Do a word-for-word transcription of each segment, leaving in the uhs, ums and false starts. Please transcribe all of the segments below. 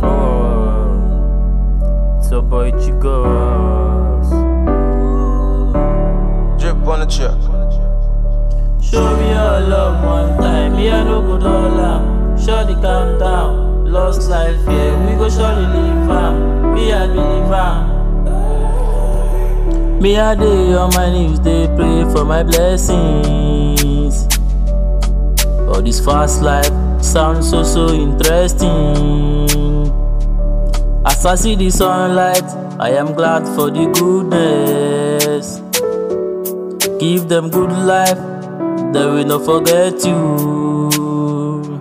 floor, so boy chicos. Drip on the chip. Show me your love one time, me I no go dollar. Shorty calm down, lost life here, yeah. We go surely leave am, me I believe am. Me a day on my knees, they pray for my blessings. Oh, this fast life sounds so so interesting. As I see the sunlight, I am glad for the goodness. Give them good life, they will not forget you.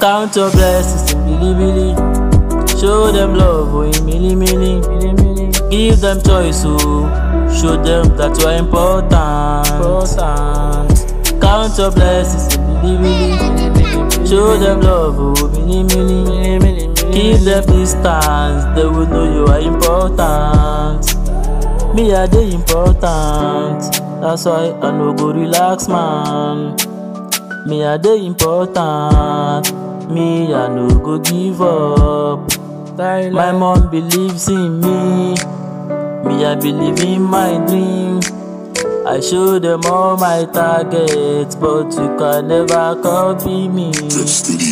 Count your blessings in Billy Billy. Show them love, oh in Milli Milli. Give them choice, oh, show them that you are important. important. Count your blessings, Billy Billy. Show them love, oh, Billy Billy. Give them distance, they will know you are important. Me are they important, that's why I no go relax, man. Me are they important, me I no go give up. My mom believes in me, me I believe in my dream. I show them all my targets, but you can never copy me.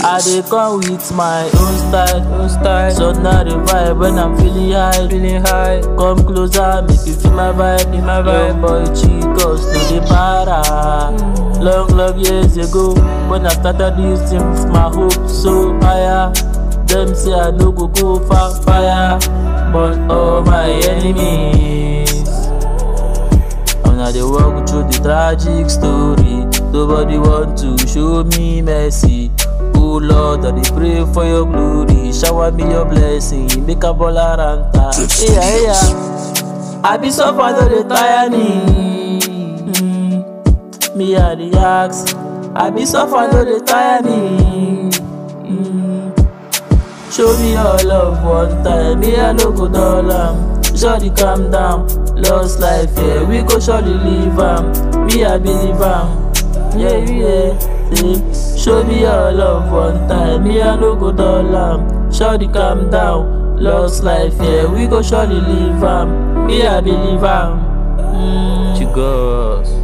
I dey come with my own style, own style. So now the vibe when I'm feeling high, feeling high. Come closer, make you feel my vibe, feel my vibe. Young boy chicos to the para. Long long years ago, when I started this thing, my hope so higher. Them say I no go go far fire, but all my enemies. I'm not the walk through the tragic story. Nobody want to show me mercy. Oh Lord, I dey pray for your glory. Shower me your blessing, make a baller and ta. Yeah yeah, I be so far to retire me. Mm. Me a the axe, I be so far to retire me. Mm. Show me your love one time, me I no go dull am. Surely calm down, lost life here, yeah. We go surely leave am, me I believe am. Yeah yeah, see. Show me your love one time, me I no go dull am. Surely calm down, lost life here, yeah. We go surely leave am, me I believe am. Mm. Chicos.